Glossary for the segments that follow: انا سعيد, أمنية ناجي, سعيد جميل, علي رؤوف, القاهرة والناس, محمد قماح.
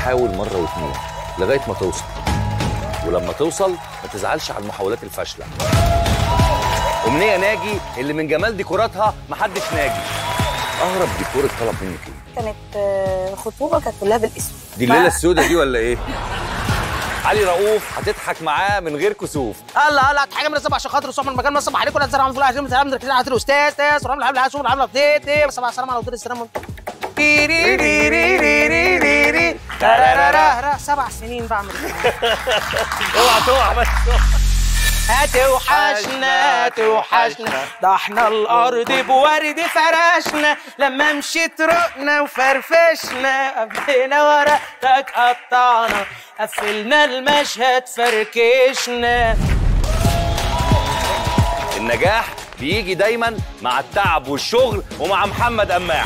وتحاول مرة واثنين لغاية ما توصل، ولما توصل ما تزعلش على المحاولات الفاشلة. أمنية ناجي اللي من جمال ديكوراتها محدش ناجي. أغرب ديكور اتطلب منك إيه؟ كانت خطوبة كانت كلها بالاسود. دي الليلة السوداء دي ولا إيه؟ علي رؤوف هتضحك معاه من غير كسوف. الله الله هتحاجه من الصبح عشان خاطر الصبح المكان نصب عليكم ولا تزرعوا فول عشان سلام نركز على الاستاذ تاس ورحمه الحمد لله شوف العامله بتيت صباح السلام على وزير السلام ري ري ري ري ري ري ري 7 سنين بعمل اوعى توعى بس هتوحشنا هتوحشنا ده احنا الارض بورد فرشنا لما مشيت رقنا وفرفشنا قبلنا ورقتك قطعنا قفلنا المشهد فركشنا. النجاح بيجي دايما مع التعب والشغل ومع محمد قماح.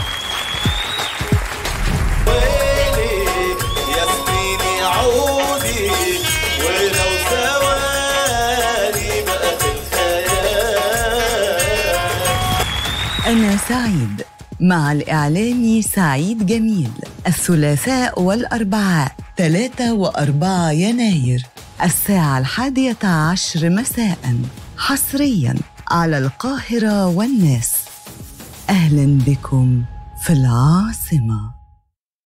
ويلي يا سنيني عودي ولو سوالي بقت الخيال. أنا سعيد مع الإعلامي سعيد جميل الثلاثاء والأربعاء 3 و4 يناير الساعة 11:10 مساء حصرياً على القاهرة والناس. أهلاً بكم في العاصمة.